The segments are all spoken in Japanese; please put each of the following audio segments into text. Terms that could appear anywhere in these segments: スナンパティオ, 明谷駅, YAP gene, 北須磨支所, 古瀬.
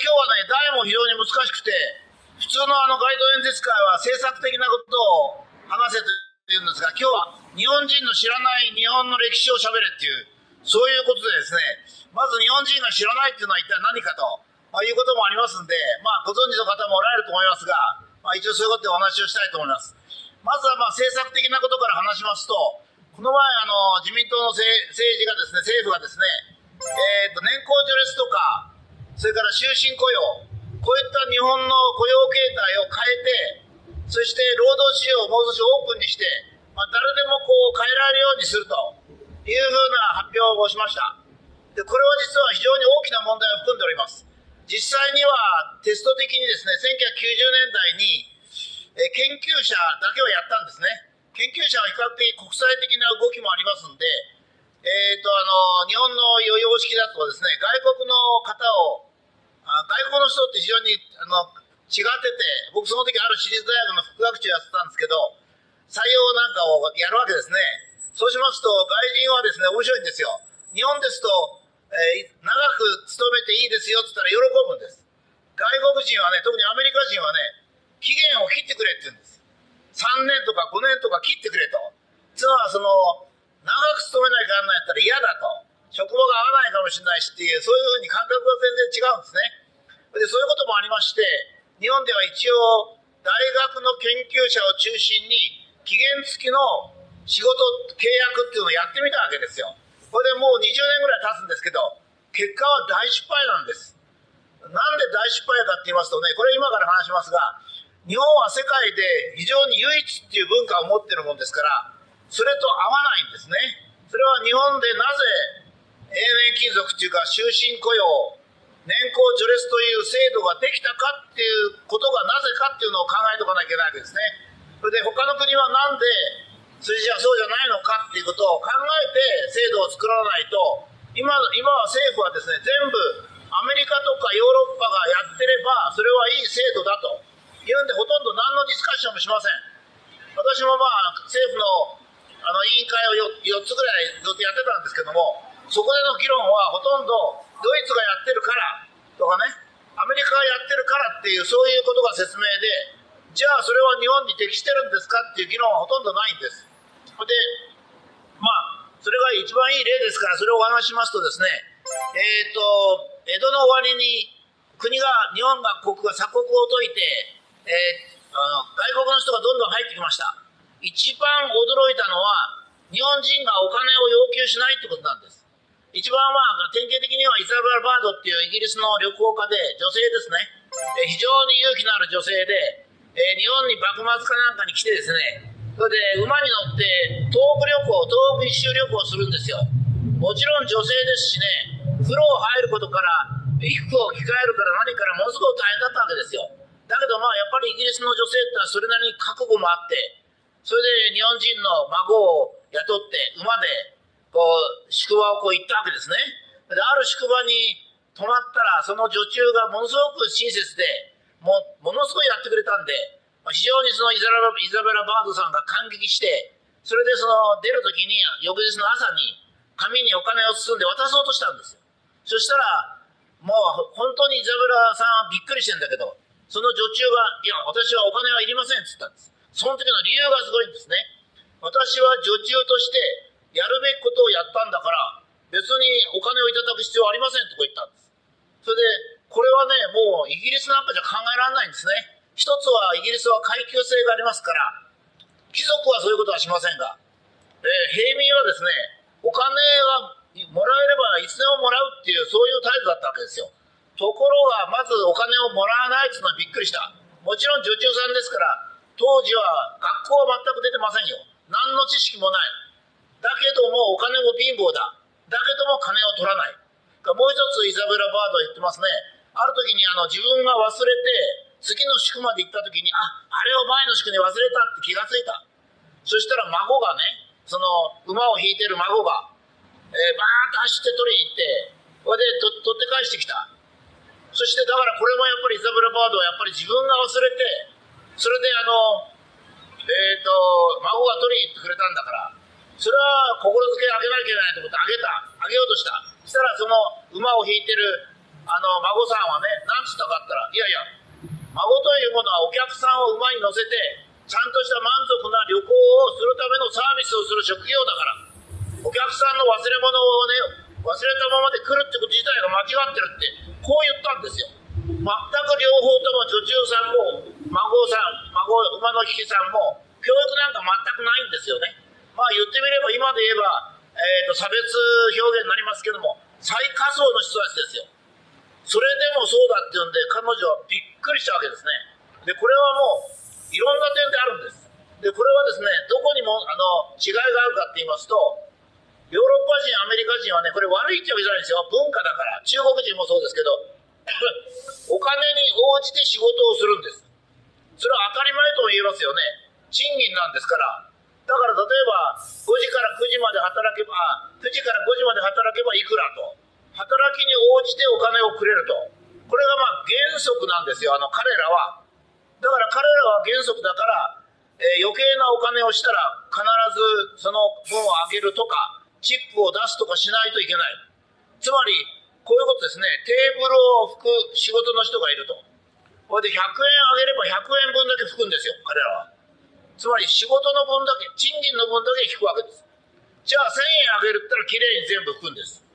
今日はね、題も非常に難しくて、普通のガイド演説会は政策的なことを話せと言うんですが、今日は日本人の知らない日本の歴史をしゃべれっていう、そういうことでですね、まず日本人が知らないっていうのは一体何かと、いうこともありますんで、ご存知の方もおられると思いますが、一応そういうことでお話をしたいと思います。まずは政策的なことから話しますと、この前自民党の政府がですね、年功序列とか、それから終身雇用、こういった日本の雇用形態を変えて、そして労働市場をもう少しオープンにして、誰でもこう変えられるようにするというふうな発表をしました。で、これは実は非常に大きな問題を含んでおります。実際にはテスト的にですね、1990年代に研究者だけはやったんですね。研究者は比較的国際的な動きもありますんで、日本の様式だとですね、外国の方を、外国の人って非常に違ってて、僕その時ある私立大学の副学長やってたんですけど、採用なんかをやるわけですね。そうしますと、外人はですね、面白いんですよ。日本ですと、長く勤めていいですよって言ったら喜ぶんです。外国人はね、特にアメリカ人はね、期限を切ってくれって言うんです。3年とか5年とか切ってくれと。つまり長く勤めないかんないやったら嫌だと、職場が合わないかもしれないしっていう、そういうふうに感覚が全然違うんですね。で、そういうこともありまして、日本では一応、大学の研究者を中心に、期限付きの仕事契約っていうのをやってみたわけですよ。これでもう20年ぐらい経つんですけど、結果は大失敗なんです。なんで大失敗かって言いますとね、これ今から話しますが、日本は世界で非常に唯一っていう文化を持ってるもんですから、それと合わないんですね。それは日本でなぜ永年勤続というか終身雇用、年功序列という制度ができたかっていうことがなぜかっていうのを考えておかなきゃいけないわけですね。それで他の国はなんでそれじゃそうじゃないのかっていうことを考えて制度を作らないと、今は政府はですね、全部アメリカとかヨーロッパがやってればそれはいい制度だというんで、ほとんど何のディスカッションもしません。私も政府の委員会を4つぐらいずっとやってたんですけども、そこでの議論はほとんどドイツがやってるからとかね、アメリカがやってるからっていう、そういうことが説明で、じゃあそれは日本に適してるんですかっていう議論はほとんどないんです。で、それが一番いい例ですから、それをお話しますとですね、江戸の終わりに日本が鎖国を解いて、外国の人がどんどん入ってきました。一番驚いたのは、日本人がお金を要求しないってことなんです。一番典型的にはイザベル・バードっていうイギリスの旅行家で、女性ですね。非常に勇気のある女性で、日本に幕末かなんかに来てですね、それで馬に乗って東北一周旅行をするんですよ。もちろん女性ですしね、風呂を入ることから、衣服を着替えるから何からものすごく大変だったわけですよ。だけどやっぱりイギリスの女性ってのはそれなりに覚悟もあって、それで日本人の孫を雇って馬で宿場を行ったわけですね。で、ある宿場に泊まったら、その女中がものすごく親切で、ものすごいやってくれたんで、非常にそのイザベラ・バードさんが感激して、それで出る時に翌日の朝に紙にお金を包んで渡そうとしたんですよ。そしたらもう本当にイザベラさんはびっくりしてんだけど、その女中が「いや、私はお金はいりません」っつったんです。その時の理由がすごいんですね。私は女中としてやるべきことをやったんだから、別にお金をいただく必要はありませんとこう言ったんです。それで、これはね、もうイギリスなんかじゃ考えられないんですね。一つはイギリスは階級制がありますから、貴族はそういうことはしませんが、平民はですね、お金がもらえればいつでももらうっていう、そういう態度だったわけですよ。ところが、まずお金をもらわないっていうのはびっくりした。もちろん女中さんですから、当時は学校は全く出てませんよ。何の知識もない。だけどもお金も貧乏だ。だけども金を取らない。もう一つイザベラ・バード言ってますね。ある時に自分が忘れて次の宿まで行った時に、あれを前の宿に忘れたって気がついた。そしたら孫がね、その馬を引いてる孫が、バーッと走って取りに行って、これで取って返してきた。そしてだからこれもやっぱりイザベラ・バードはやっぱり自分が忘れて、それで孫が取りに行ってくれたんだから、それは心づけあげなきゃいけないと思ってあげようとした。そしたらその馬を引いてる孫さんはね、なんつったかったら、いやいや、孫というものはお客さんを馬に乗せてちゃんとした満足な旅行をするためのサービスをする職業だから、お客さんの忘れ物をね、忘れたままで来るってこと自体が間違ってるって、こう言ったんですよ。全く両方とも、女中さんも孫馬の引きさんも教育なんか全くないんですよね。まあ言ってみれば、今で言えば、差別表現になりますけども、最下層の人たちですよ。それでもそうだっていうんで、彼女はびっくりしたわけですね。で、これはもういろんな点であるんです。で、これはですね、どこにも違いがあるかって言いますと、ヨーロッパ人、アメリカ人はね、これ悪いってわけじゃないんですよ。文化だから。中国人もそうですけど、お金に応じて仕事をするんです。それは当たり前とも言えますよね。賃金なんですから。だから例えば、5時から9時まで働けば、9時から5時まで働けばいくらと。働きに応じてお金をくれると、これがまあ原則なんですよ、彼らは。だから彼らは原則だから、余計なお金をしたら必ずその分を上げるとかチップを出すとかしないといけない。つまりこういうことですね。テーブルを拭く仕事の人がいると、これで100円上げれば100円分だけ拭くんですよ、彼らは。つまり仕事の分だけ、賃金の分だけ引くわけです。じゃあ1000円上げるったらきれいに全部拭くんです。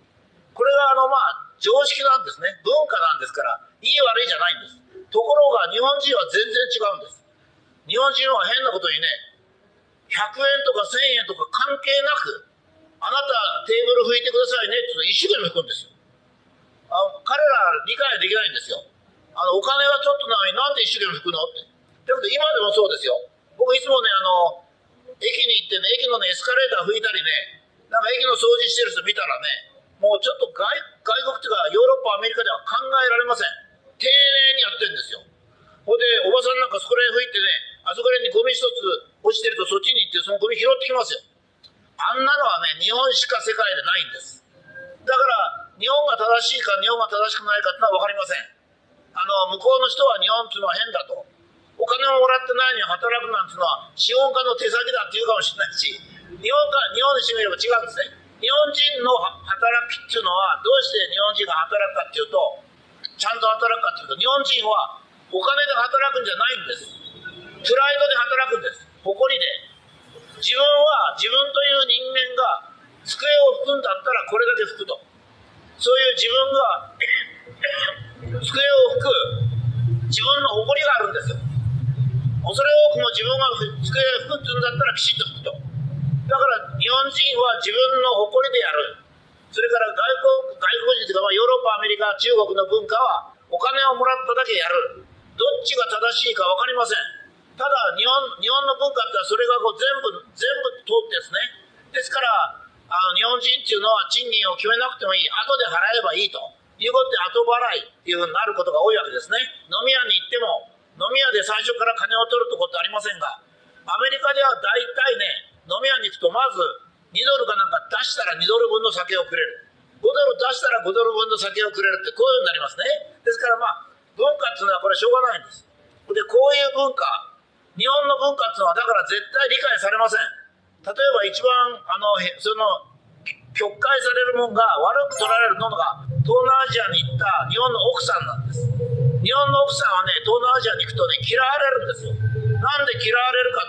これがまあ常識なんですね。文化なんですから、いい悪いじゃないんです。ところが日本人は全然違うんです。日本人は変なことにね、100円とか1000円とか関係なく、あなたテーブル拭いてくださいねって一生懸命拭くんですよ。彼ら理解できないんですよ。お金はちょっとなのになんで一生懸命拭くのって。だけど今でもそうですよ。僕いつもね、駅に行ってね、駅のねエスカレーター拭いたりね、なんか駅の掃除してる人見たらね、もうちょっと外国というかヨーロッパ、アメリカでは考えられません。丁寧にやってるんですよ。ほんでおばさんなんかそこら辺拭いてね、あそこら辺にゴミ一つ落ちてるとそっちに行ってそのゴミ拾ってきますよ。あんなのはね、日本しか世界でないんです。だから日本が正しいか日本が正しくないかってのは分かりません。向こうの人は日本っていうのは変だと、お金をもらってないのに働くなんていうのは資本家の手先だって言うかもしれないし、日本にしてみれば違うんですね。日本人の働きっていうのは、どうして日本人が働くかっていうと、ちゃんと働くかっていうと、日本人はお金で働くんじゃないんです。プライドで働くんです。誇りで。自分は自分という人間が机を拭くんだったらこれだけ拭くと。そういう自分が机を拭く自分の誇りがあるんですよ。恐れ多くも自分が机を拭くっていうんだったらきちんと拭くと。だから日本人は自分の誇りでやる。それから外国人とか、ヨーロッパ、アメリカ、中国の文化はお金をもらっただけやる。どっちが正しいか分かりません。ただ日本の文化ってそれがこう全部通ってですね。ですから日本人っていうのは賃金を決めなくてもいい、後で払えばいいということで、後払いっていうふうになることが多いわけですね。飲み屋に行っても、飲み屋で最初から金を取るってことはありませんが、アメリカでは大体ね、飲み屋に行くとまず2ドルかなんか出したら2ドル分の酒をくれる、5ドル出したら5ドル分の酒をくれるって、こういうふうになりますね。ですからまあ文化っていうのはこれしょうがないんです。で、こういう文化、日本の文化っていうのはだから絶対理解されません。例えば一番その曲解されるもんが、悪く取られるものが、東南アジアに行った日本の奥さんなんです。日本の奥さんはね、東南アジアに行くとね、嫌われるんですよ。なんで嫌われるか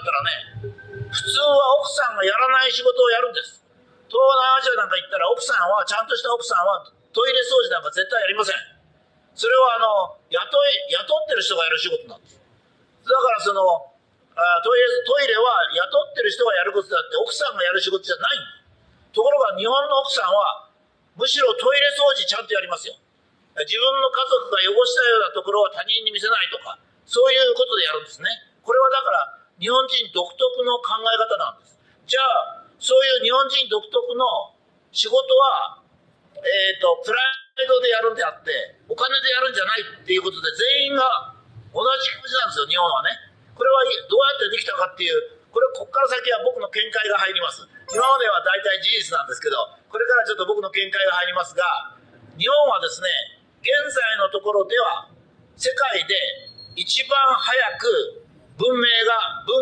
って言ったらね、普通は奥さんがやらない仕事をやるんです。東南アジアなんか行ったら、奥さんはちゃんとした奥さんはトイレ掃除なんか絶対やりません。それは雇ってる人がやる仕事なんです。だからそのトイレは雇ってる人がやることだって、奥さんがやる仕事じゃない。ところが日本の奥さんはむしろトイレ掃除ちゃんとやりますよ。自分の家族が汚したようなところは他人に見せないとか、そういうことでやるんですね。これはだから日本人独特の考え方なんです。じゃあそういう日本人独特の仕事は、プライドでやるんであって、お金でやるんじゃないっていうことで、全員が同じ気持ちなんですよ、日本はね。これはどうやってできたかっていう、こっから先は僕の見解が入ります。今までは大体事実なんですけど、これからちょっと僕の見解が入りますが、日本はですね、現在のところでは世界で一番早く文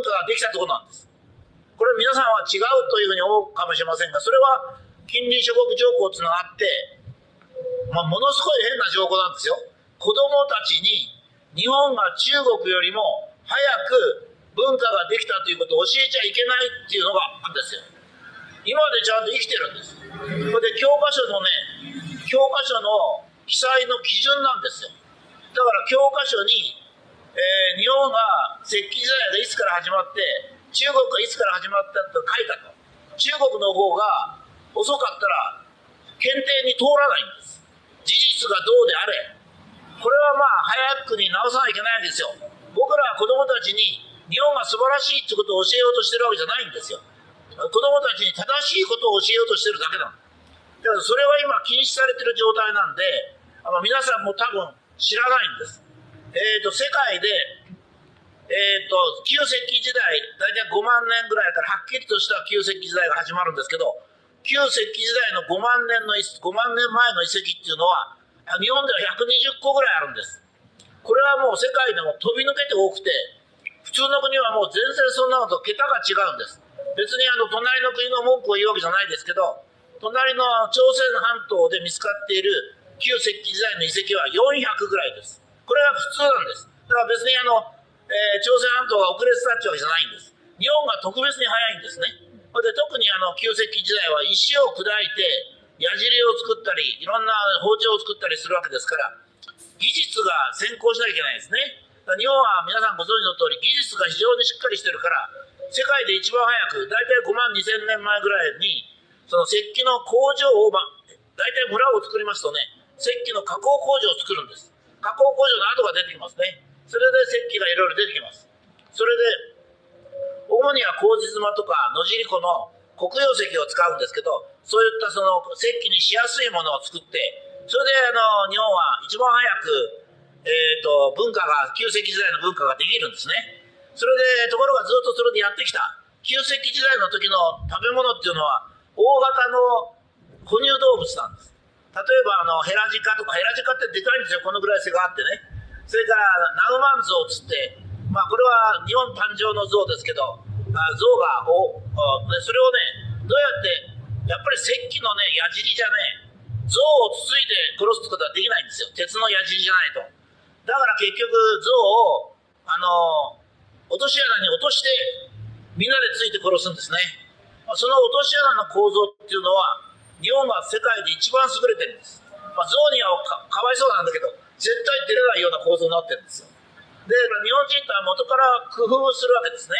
化ができたところなんです。これ皆さんは違うというふうに思うかもしれませんが、それは近隣諸国条項というのがあって、ものすごい変な証拠なんですよ。子供たちに日本が中国よりも早く文化ができたということを教えちゃいけないっていうのがあるんですよ。今でちゃんと生きてるんです。これで教科書のね、教科書の記載の基準なんですよ。だから教科書に、日本が石器時代がいつから始まって中国がいつから始まったと書いたと、中国の方が遅かったら検定に通らないんです。事実がどうであれ、これはまあ早くに直さないといけないんですよ。僕らは子どもたちに日本が素晴らしいってことを教えようとしてるわけじゃないんですよ。子どもたちに正しいことを教えようとしてるだけなの。だからそれは今禁止されてる状態なんで、皆さんも多分知らないんです。世界で旧石器時代、大体5万年ぐらいからはっきりとした旧石器時代が始まるんですけど、旧石器時代の5万年前の遺跡っていうのは日本では120個ぐらいあるんです。これはもう世界でも飛び抜けて多くて、普通の国はもう全然そんなのと桁が違うんです。別に隣の国の文句を言うわけじゃないですけど、隣の朝鮮半島で見つかっている旧石器時代の遺跡は400ぐらいです。これが普通なんです。だから別に朝鮮半島が遅れてたってわけじゃないんです。日本が特別に早いんですね。それで特に旧石器時代は石を砕いて矢尻を作ったり、いろんな包丁を作ったりするわけですから、技術が先行しなきゃいけないんですね。だから日本は皆さんご存知の通り技術が非常にしっかりしてるから、世界で一番早く大体5万2000年前ぐらいにその石器の工場を、大体村を作りますとね、石器の加工工場を作るんです。加工工場の跡が出てきますね。それで石器がいろいろ出てきます。それで主には麹妻とか野尻湖の黒曜石を使うんですけど、そういったその石器にしやすいものを作って、それで日本は一番早く、文化が旧石器時代の文化ができるんですね。それでところがずっとそれでやってきた旧石器時代の時の食べ物っていうのは大型の哺乳動物なんです。例えばヘラジカとか、ヘラジカってでかいんですよ。このぐらい背があってね。それからナウマンゾウつって、これは日本誕生のゾウですけど、ゾウがそれをね、どうやって、やっぱり石器のね矢尻じゃね、ゾウをつついて殺すってことはできないんですよ。鉄の矢尻じゃないと。だから結局ゾウを落とし穴に落としてみんなでついて殺すんですね。その落とし穴の構造っていうのは日本が世界で一番優れてるんです。ゾウには かわいそうなんだけど、絶対出れないような構造になってるんですよ。で、日本人とは元から工夫をするわけですね。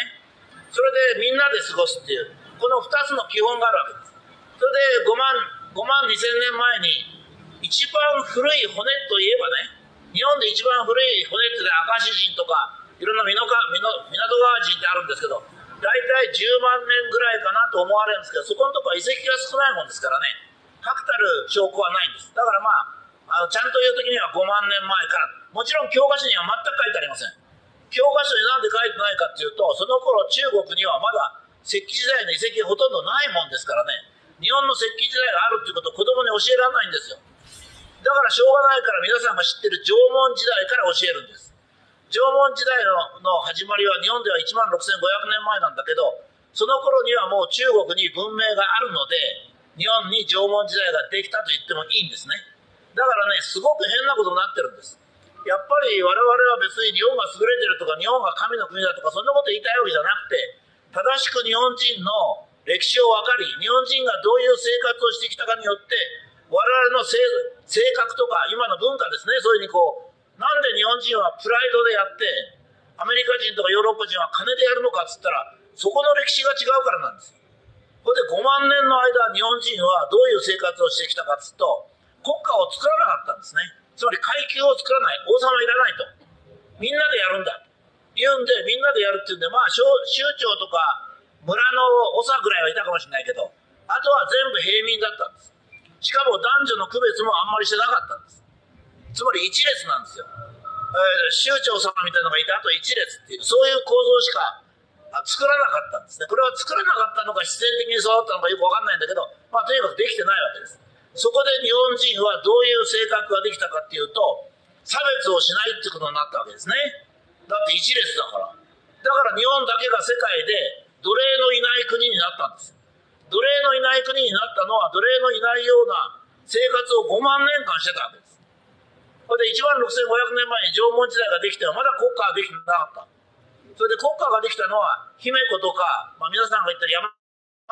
それでみんなで過ごすっていう、この2つの基本があるわけです。それで5万2000年前に、一番古い骨といえばね、日本で一番古い骨って明石人とか、いろんな港川人ってあるんですけど、大体10万年ぐらいかなと思われるんですけど、そこのとこは遺跡が少ないもんですからね、確たる証拠はないんです。だからちゃんと言うときには5万年前から、もちろん教科書には全く書いてありません。教科書になんで書いてないかっていうと、その頃中国にはまだ石器時代の遺跡がほとんどないもんですからね、日本の石器時代があるっていうことを子供に教えられないんですよ。だからしょうがないから皆さんが知ってる縄文時代から教えるんです。縄文時代の始まりは日本では1万6500年前なんだけど、その頃にはもう中国に文明があるので、日本に縄文時代ができたと言ってもいいんですね。だからね、すごく変なことになってるんです。やっぱり我々は別に日本が優れてるとか、日本が神の国だとか、そんなこと言いたいわけじゃなくて、正しく日本人の歴史を分かり、日本人がどういう生活をしてきたかによって、我々の性格とか、今の文化ですね、そういうふうになんで日本人はプライドでやって、アメリカ人とかヨーロッパ人は金でやるのかっつったら、そこの歴史が違うからなんです。それで5万年の間、日本人はどういう生活をしてきたかっつうと、国家を作らなかったんですね。つまり階級を作らない、王様いらないと、みんなでやるんだと言うんで、みんなでやるっていうんで、州長とか村の長ぐらいはいたかもしれないけど、あとは全部平民だったんです。しかも男女の区別もあんまりしてなかったんです。つまり一列なんですよ。州長様みたいなのがいて、あと一列っていう、そういう構造しか作らなかったんですね。これは作らなかったのか必然的にそうだったのかよく分かんないんだけど、とにかくできてないわけです。そこで日本人はどういう性格ができたかっていうと、差別をしないってことになったわけですね。だって一列だから。だから日本だけが世界で奴隷のいない国になったんです。奴隷のいない国になったのは、奴隷のいないような生活を5万年間してたわけです。それで1万6500年前に縄文時代ができてはまだ国家はできてなかった。それで国家ができたのは卑弥呼とか、皆さんが言った邪馬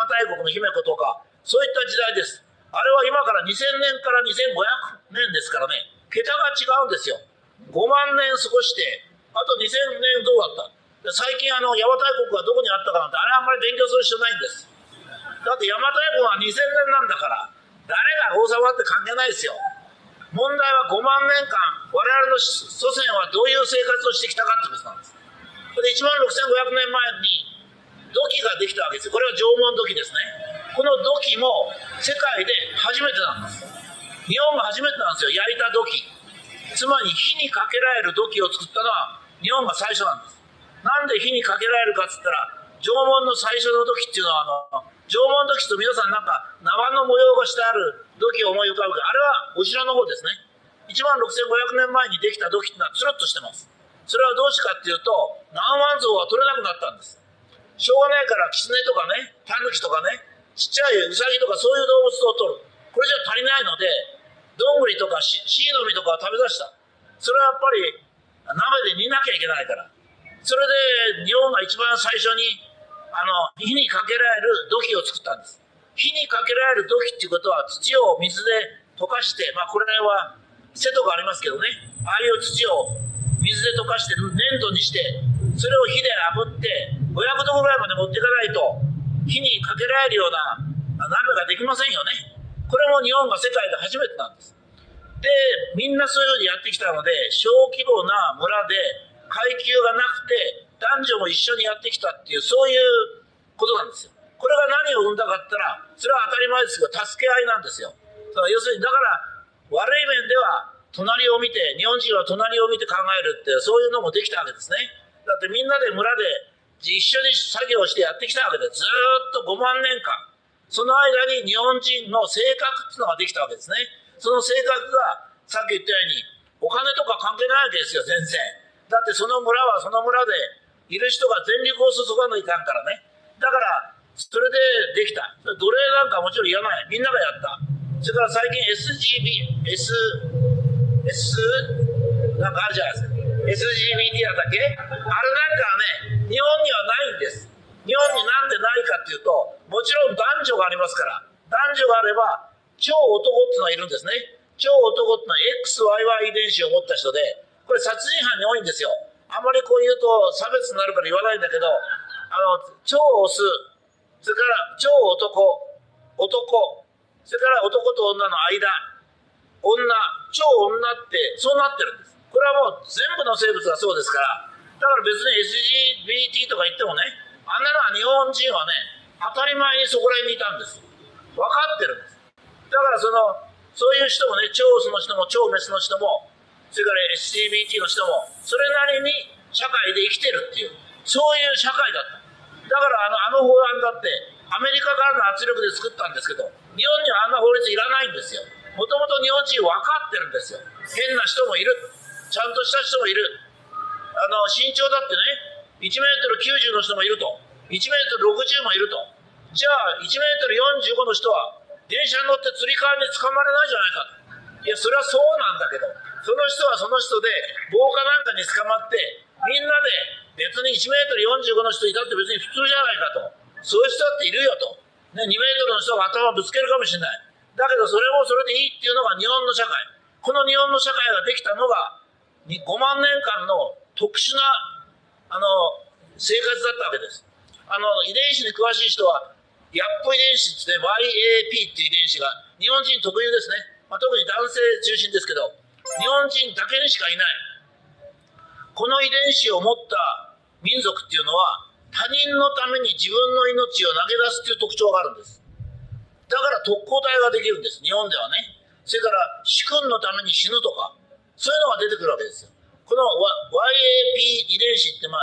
台国の卑弥呼とか、そういった時代です。あれは今から2000年から2500年ですからね、桁が違うんですよ。5万年過ごして、あと2000年どうだった？最近邪馬台国がどこにあったかなんて、あれあんまり勉強する必要ないんです。だって邪馬台国は2000年なんだから、誰が王様って関係ないですよ。問題は5万年間、我々の祖先はどういう生活をしてきたかってことなんです。それで1万6500年前に土器ができたわけですよ。これは縄文土器ですね。この土器も世界で初めてなんです。日本が初めてなんですよ、焼いた土器。つまり火にかけられる土器を作ったのは日本が最初なんです。なんで火にかけられるかっつったら、縄文の最初の土器っていうのは、縄文土器と皆さんなんか縄の模様がしてある土器を思い浮かぶけど、あれはお城の方ですね。1万6500年前にできた土器っていうのはつるっとしてます。それはどうしてかっていうと、南蛮像は取れなくなったんです。しょうがないからキツネとかね、タヌキとかね、ちっちゃいウサギとかそういう動物を取る。これじゃ足りないので、どんぐりとかシイの実とかを食べ出した。それはやっぱり鍋で煮なきゃいけないから。それで日本が一番最初に火にかけられる土器を作ったんです。火にかけられる土器っていうことは土を水で溶かして、これは瀬戸がありますけどね、ああいう土を水で溶かして粘土にして、それを火で炙って500度ぐらいまで持っていかないと、火にかけられるような鍋ができませんよね。これも日本が世界で初めてなんです。で、みんなそういうふうにやってきたので、小規模な村で階級がなくて、男女も一緒にやってきたっていう、そういうことなんですよ。これが何を生んだかったら、それは当たり前ですけど、助け合いなんですよ。要するに、だから悪い面では隣を見て、日本人は隣を見て考えるって、そういうのもできたわけですね。だってみんなで村で、一緒に作業してやってきたわけで、ずっと5万年間、その間に日本人の性格っていうのができたわけですね。その性格が、さっき言ったように、お金とか関係ないわけですよ、全然。だってその村はその村で、いる人が全力を注がないかんからね。だから、それでできた。奴隷なんかもちろんいらない。みんながやった。それから最近 SGB、なんかあるじゃないですか。LGBT だけあれなんかはね、日本にはないんです。日本になんでないかっていうと、もちろん男女がありますから、男女があれば超男っていうのがいるんですね。超男ってのは XYY 遺伝子を持った人で、これ殺人犯に多いんですよ。あんまりこう言うと差別になるから言わないんだけど、超オス、それから超男、それから男と女の間、超女って、そうなってるんです。これはもう全部の生物がそうですから、だから別に LGBT とか言ってもね、あんなのは日本人はね、当たり前にそこら辺にいたんです。分かってるんです。だからそういう人もね、超オスの人も超メスの人も、それから LGBT の人も、それなりに社会で生きてるっていう、そういう社会だった。だからあの法案だって、アメリカからの圧力で作ったんですけど、日本にはあんな法律いらないんですよ。もともと日本人分かってるんですよ。変な人もいる。ちゃんとした人もいる。身長だってね、1メートル90の人もいると、1メートル60もいると。じゃあ、1メートル45の人は、電車に乗ってつり革に捕まれないじゃないかと。いや、それはそうなんだけど、その人はその人で、防火なんかに捕まって、みんなで別に1メートル45の人いたって別に普通じゃないかと。そういう人だっているよと。ね、2メートルの人が頭ぶつけるかもしれない。だけど、それもそれでいいっていうのが日本の社会。この日本の社会ができたのが、5万年間の特殊な生活だったわけです。遺伝子に詳しい人は、YAP 遺伝子ってね、YAP っていう遺伝子が日本人特有ですね。特に男性中心ですけど、日本人だけにしかいない。この遺伝子を持った民族っていうのは、他人のために自分の命を投げ出すっていう特徴があるんです。だから特攻隊ができるんです、日本ではね。それから主君のために死ぬとか。そういうのが出てくるわけですよ。この YAP 遺伝子って、D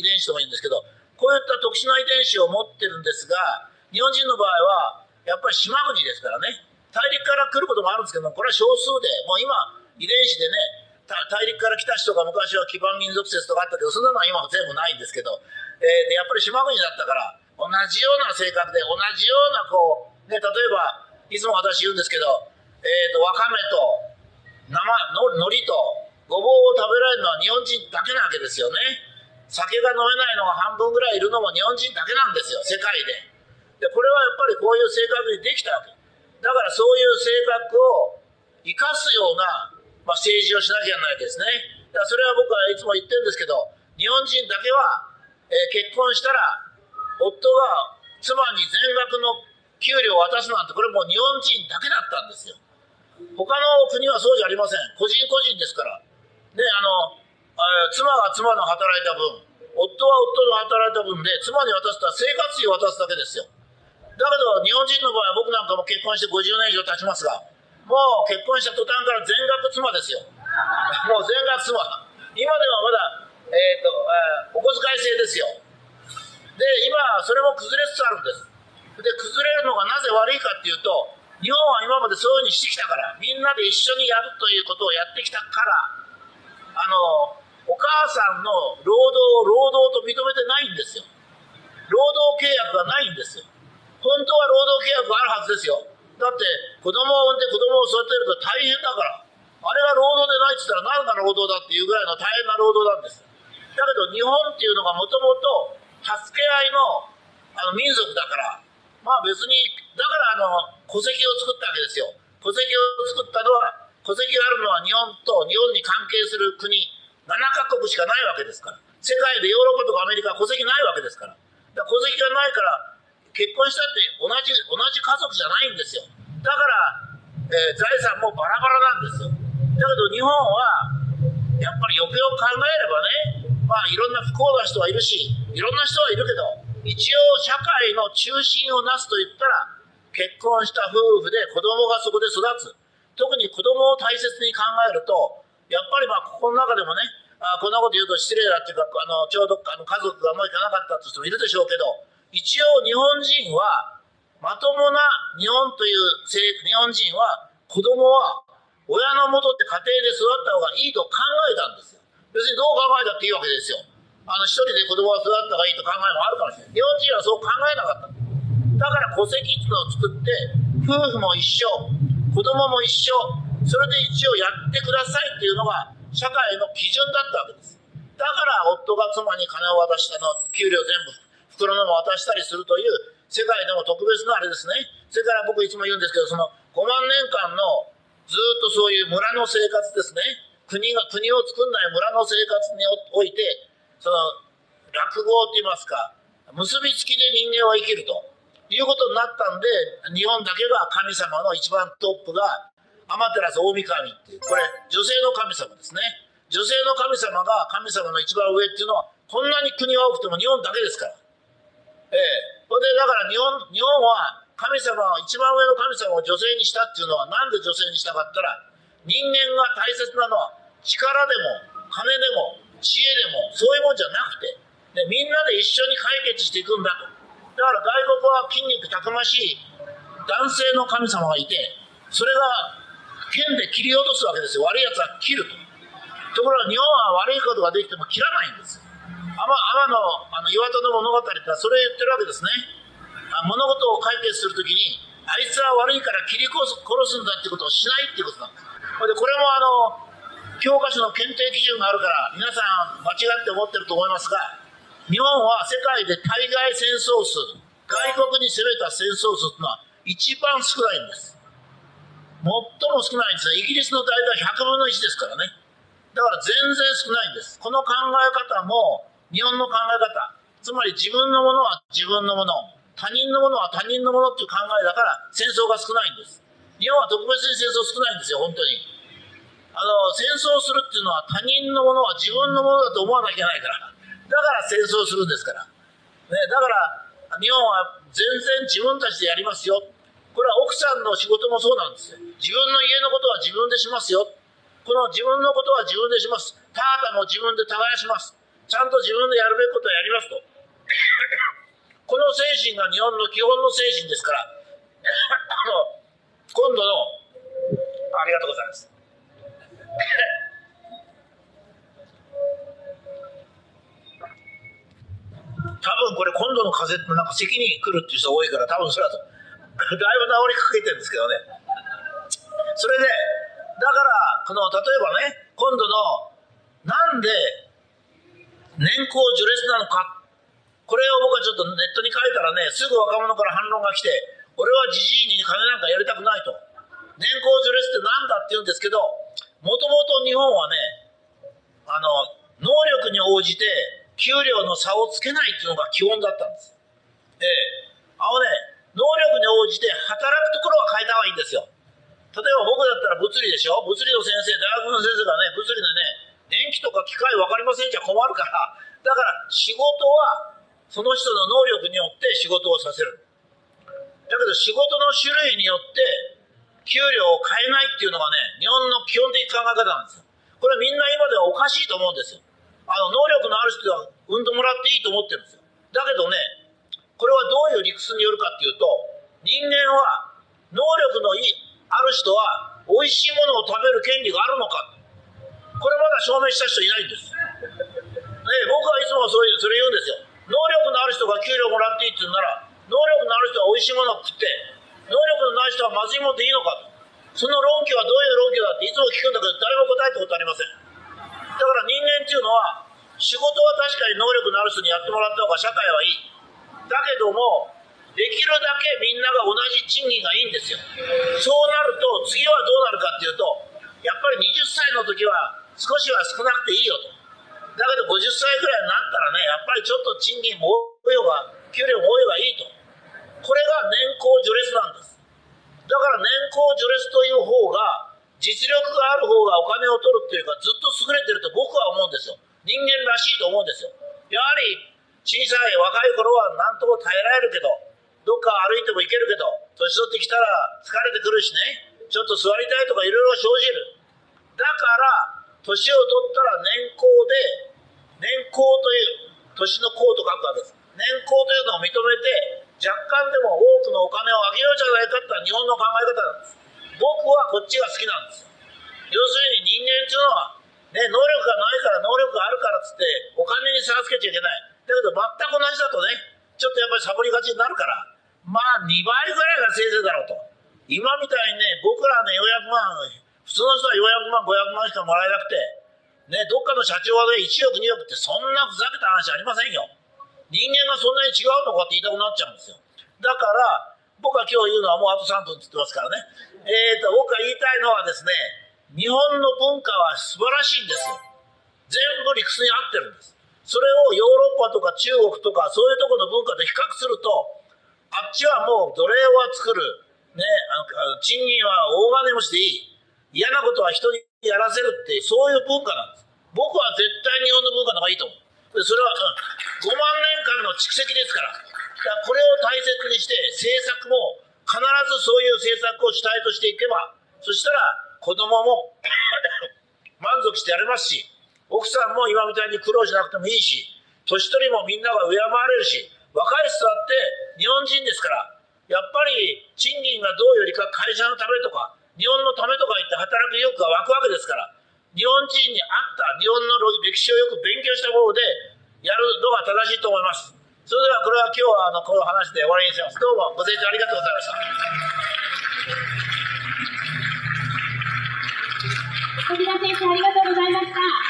遺伝子とも言うんですけど、こういった特殊な遺伝子を持ってるんですが、日本人の場合は、やっぱり島国ですからね、大陸から来ることもあるんですけども、これは少数で、もう今、遺伝子でね、大陸から来た人が昔は基盤民族説とかあったけど、そんなのは今は全部ないんですけど、でやっぱり島国だったから、同じような性格で、同じようなこう、ね、例えば、いつも私言うんですけど、わかめと生のりとごぼうを食べられるのは日本人だけなわけですよね。酒が飲めないのが半分ぐらいいるのも日本人だけなんですよ、世界で。これはやっぱりこういう性格にできたわけだから、そういう性格を生かすような、政治をしなきゃいけないわけですね。だからそれは僕はいつも言ってるんですけど、日本人だけは、結婚したら夫が妻に全額の給料を渡すなんて、これもう日本人だけだったんですよ。他の国はそうじゃありません。個人個人ですから。で、妻は妻の働いた分、夫は夫の働いた分で、妻に渡すとは生活費を渡すだけですよ。だけど、日本人の場合は、僕なんかも結婚して50年以上経ちますが、もう結婚した途端から全額妻ですよ。もう全額妻。今ではまだ、お小遣い制ですよ。で、今、それも崩れつつあるんです。で、崩れるのがなぜ悪いかっていうと、日本は今までそういうふうにしてきたから、みんなで一緒にやるということをやってきたから、お母さんの労働を労働と認めてないんですよ。労働契約がないんですよ。本当は労働契約があるはずですよ。だって子供を産んで子供を育てると大変だから、あれが労働でないって言ったら何が労働だっていうぐらいの大変な労働なんです。だけど日本っていうのがもともと助け合いの民族だから、別にだから戸籍を作ったわけですよ。戸籍を作ったのは、戸籍があるのは日本と日本に関係する国7カ国しかないわけですから、世界でヨーロッパとかアメリカは戸籍ないわけですから。だから戸籍がないから結婚したって同じ家族じゃないんですよ。だから、財産もバラバラなんですよ。だけど日本はやっぱりよくよく考えればね、いろんな不幸な人はいるし、いろんな人はいるけど、一応社会の中心をなすといったら、結婚した夫婦で子供がそこで育つ。特に子供を大切に考えると、やっぱりここの中でもね、こんなこと言うと失礼だっていうか、ちょうど家族がもういかなかったという人もいるでしょうけど、一応日本人は、まともな日本人は、子供は親のもとって家庭で育った方がいいと考えたんですよ。別にどう考えたっていいわけですよ。一人で子供が育った方がいいと考えもあるかもしれない。日本人はそう考えなかった。だから戸籍を作って、夫婦も一緒、子供も一緒、それで一応やってくださいっていうのが社会の基準だったわけです。だから夫が妻に金を渡したの、給料全部袋のまま渡したりするという、世界でも特別なあれですね。それから僕いつも言うんですけど、その5万年間のずっとそういう村の生活ですね。国を作んない村の生活において、その落語といいますか、結びつきで人間は生きると。いうことになったんで、日本だけが神様の一番トップが天照大神っていう、これ女性の神様ですね。女性の神様が神様の一番上っていうのは、こんなに国は多くても日本だけですから。それでだから日本は神様は一番上の神様を女性にしたっていうのは、なんで女性にしたかったら、人間が大切なのは力でも金でも知恵でもそういうもんじゃなくて、でみんなで一緒に解決していくんだと。だから外国は筋肉たくましい男性の神様がいて、それが剣で切り落とすわけですよ。悪いやつは切ると。ところが日本は悪いことができても切らないんですよ。天の岩戸の物語ってのはそれ言ってるわけですね。物事を解決するときに、あいつは悪いから切り殺すんだってことをしないっていうことなんです。でこれも教科書の検定基準があるから皆さん間違って思ってると思いますが、日本は世界で対外戦争数、外国に攻めた戦争数というのは一番少ないんです。最も少ないんですね。イギリスの大体100分の1ですからね。だから全然少ないんです。この考え方も日本の考え方、つまり自分のものは自分のもの、他人のものは他人のものっていう考えだから戦争が少ないんです。日本は特別に戦争少ないんですよ、本当に。戦争するっていうのは、他人のものは自分のものだと思わなきゃいけないから。だから戦争するんですから、だから日本は全然自分たちでやりますよ。これは奥さんの仕事もそうなんですよ。自分の家のことは自分でしますよ。この自分のことは自分でします。田畑も自分で耕します。ちゃんと自分でやるべきことをやりますと。この精神が日本の基本の精神ですから、今度の、ありがとうございます。多分これ今度の風邪ってなんか咳に来るっていう人多いから、多分それだとだいぶ治りかけてるんですけどね。それでだからこの例えばね、今度のなんで年功序列なのか、これを僕はちょっとネットに書いたらね、すぐ若者から反論が来て、俺はじじいに金なんかやりたくないと、年功序列ってなんだって言うんですけど、もともと日本はね、能力に応じて給料の差をつけないっていうのが基本だったんです。能力に応じて働くところは変えた方がいいんですよ。例えば僕だったら物理でしょ、物理の先生、大学の先生がね、物理のね、電気とか機械分かりませんじゃ困るから、だから仕事はその人の能力によって仕事をさせる。だけど仕事の種類によって給料を変えないっていうのがね、日本の基本的考え方なんですよ。これみんな今ではおかしいと思うんですよ。能力のある人は産んでもらっていいと思ってるんですよ。だけどね、これはどういう理屈によるかっていうと、人間は能力のある人は美味しいものを食べる権利があるのか、これまだ証明した人いないんです。ね、僕はいつもそれ言うんですよ。能力のある人が給料もらっていいって言うなら、能力のある人は美味しいものを食って、能力のない人はまずいものでいいのか、その論拠はどういう論拠だっていつも聞くんだけど、誰も答えたことありません。だから人間っていうのは、仕事は確かに能力のある人にやってもらった方が社会はいい。だけども、できるだけみんなが同じ賃金がいいんですよ。そうなると次はどうなるかっていうと、やっぱり20歳の時は少しは少なくていいよと。だけど50歳ぐらいになったらね、やっぱりちょっと賃金も多い方が給料も多い方がいいと。これが年功序列なんです。だから年功序列という方が、実力がある方がお金を取るっていうか、ずっと優れてると僕は思うんですよ。人間らしいと思うんですよ。やはり小さい若い頃は何とも耐えられるけど、どっか歩いても行けるけど、年取ってきたら疲れてくるしね、ちょっと座りたいとかいろいろ生じる。だから年を取ったら年功で、年功という年の功と書くわけです。年功というのを認めて、若干でも多くのお金をあげようじゃないかってのは日本の考え方なんです。僕はこっちが好きなんです。要するに人間っていうのは、ね、能力がないから能力があるからっつってお金に差をつけちゃいけない。だけど全く同じだとね、ちょっとやっぱりサボりがちになるから、まあ2倍ぐらいがせいぜいだろうと。今みたいにね、僕らはね400万、普通の人は400万500万しかもらえなくてね、どっかの社長はね1億2億って、そんなふざけた話ありませんよ。人間がそんなに違うのかって言いたくなっちゃうんですよ。だから僕は今日言うのは、もうあと3分って言ってますからね、僕が言いたいのはですね、日本の文化は素晴らしいんですよ。全部理屈に合ってるんです。それをヨーロッパとか中国とかそういうところの文化で比較すると、あっちはもう奴隷は作る、ね、賃金は大金持ちでいい、嫌なことは人にやらせるって、そういう文化なんです。僕は絶対日本の文化の方がいいと思う。それは5万年間の蓄積ですから。だからこれを大切にして、政策も必ずそういう政策を主体としていけば、そしたら子供も満足してやれますし、奥さんも今みたいに苦労しなくてもいいし、年取りもみんなが敬われるし、若い人だって日本人ですから、やっぱり賃金がどうよりか会社のためとか日本のためとか言って働く意欲が湧くわけですから、日本人に合った日本の歴史をよく勉強した方でやるのが正しいと思います。それではこれは今日はこの話で終わりにします。どうもご清聴ありがとうございました。小平先生、ありがとうございました。